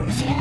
Bitch.